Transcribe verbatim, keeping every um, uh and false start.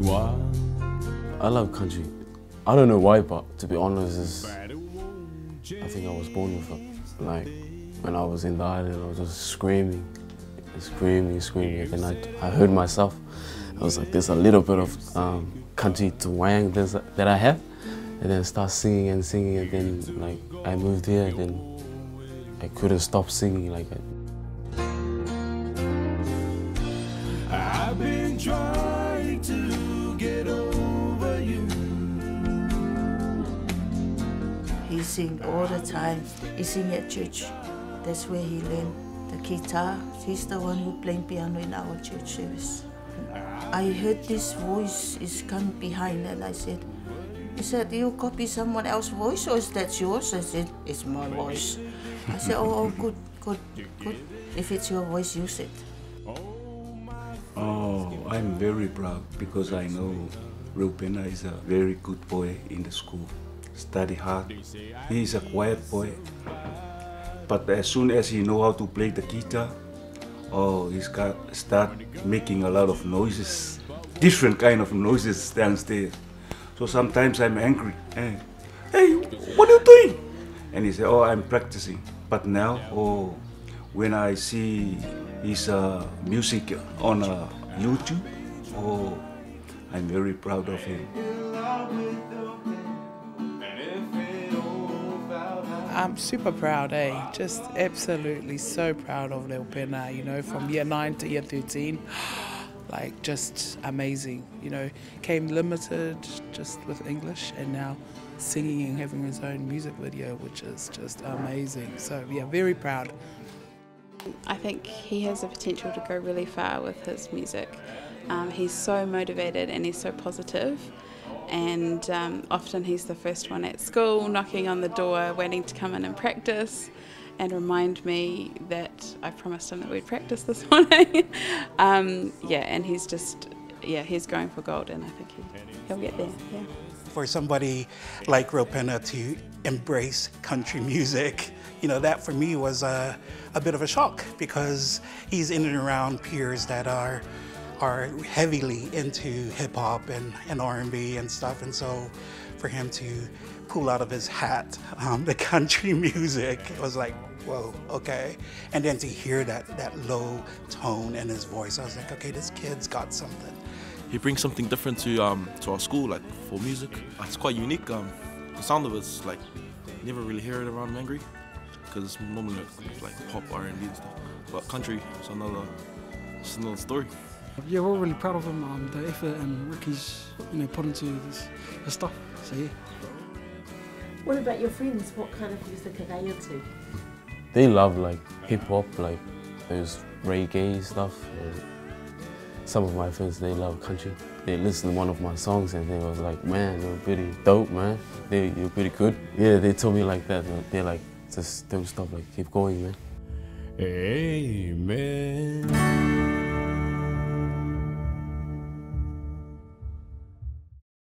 was wild. I love country. I don't know why, but to be honest, is I think I was born with it. Like, when I was in the island, I was just screaming, screaming, screaming. And I, I heard myself. I was like, there's a little bit of um, country to wang that I have. And then I start singing and singing, and then like I moved here, and then I couldn't stop singing. Like, I've been trying to get over you. He sing all the time. He sing at church. That's where he learned the guitar. He's the one who playing piano in our church service. I heard this voice is come behind, and I said, he said, do you copy someone else's voice or is that yours? I said, it's my voice. I said, oh, oh, good, good, good. If it's your voice, use it. Oh, I'm very proud because I know Reupena is a very good boy in the school. Study hard. He is a quiet boy. But as soon as he knows how to play the guitar, oh, he start making a lot of noises, different kind of noises downstairs. So sometimes I'm angry. Hey, hey, what are you doing? And he said, oh, I'm practicing. But now, oh, when I see his uh, music on uh, YouTube, oh, I'm very proud of him. I'm super proud, eh? Just absolutely so proud of Reupena, you know, from year nine to year thirteen. Like, just amazing, you know. Came limited just with English and now singing and having his own music video, which is just amazing. So, yeah, very proud. I think he has the potential to go really far with his music. Um, he's so motivated and he's so positive. And um, often he's the first one at school, knocking on the door, waiting to come in and practice, and remind me that I promised him that we'd practice this morning. um, yeah, and he's just, yeah, he's going for gold, and I think he, he'll get there, yeah. For somebody like Reupena to embrace country music, you know, that for me was a, a bit of a shock, because he's in and around peers that are are heavily into hip-hop and, and R and B and stuff, and so for him to pull out of his hat um, the country music, it was like, whoa, okay. And then to hear that, that low tone in his voice, I was like, okay, this kid's got something. He brings something different to, um, to our school, like, for music. It's quite unique. Um, the sound of it's like, never really hear it around Mangere, because it's normally like, like pop, R and B and stuff. But country, it's another, it's another story. Yeah, we're all really proud of him, um, the effort and work he's, you know, put into this, this stuff, so yeah. What about your friends? What kind of music are they into? They love like hip-hop, like those reggae stuff. And some of my friends, they love country. They listened to one of my songs and they was like, man, you're pretty dope, man. They, you're pretty good. Yeah, they told me like that. They're like, just don't stop, like keep going, man. Amen.